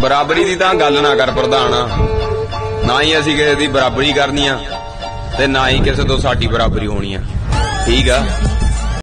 बराबरी की तां गल ना कर प्रधान, ना ही असीं किसी की बराबरी करनी आ ते ना ही किसी तो साडी बराबरी होनी आ। ठीक आ।